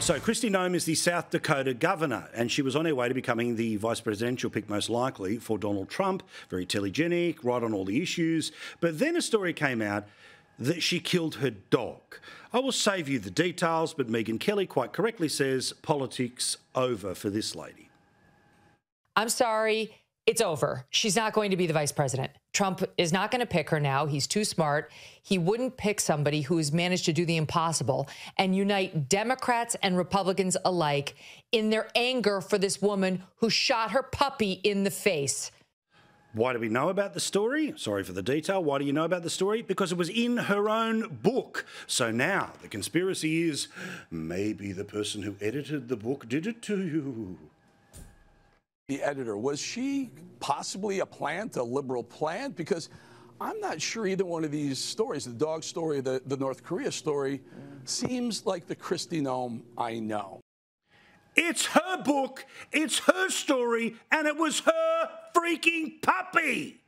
So Kristi Noem is the South Dakota governor, and she was on her way to becoming the vice presidential pick, most likely, for Donald Trump. Very telegenic, right on all the issues. But then a story came out that she killed her dog. I will save you the details, but Megyn Kelly quite correctly says politics over for this lady. I'm sorry, it's over. She's not going to be the vice president. Trump is not going to pick her now. He's too smart. He wouldn't pick somebody who has managed to do the impossible and unite Democrats and Republicans alike in their anger for this woman who shot her puppy in the face. Why do we know about the story? Sorry for the detail. Why do you know about the story? Because it was in her own book. So now the conspiracy is maybe the person who edited the book did it to you. The editor, was she possibly a plant, a liberal plant? Because I'm not sure either one of these stories, the dog story, the North Korea story, seems like the Kristi Noem I know. It's her book, it's her story, and it was her freaking puppy!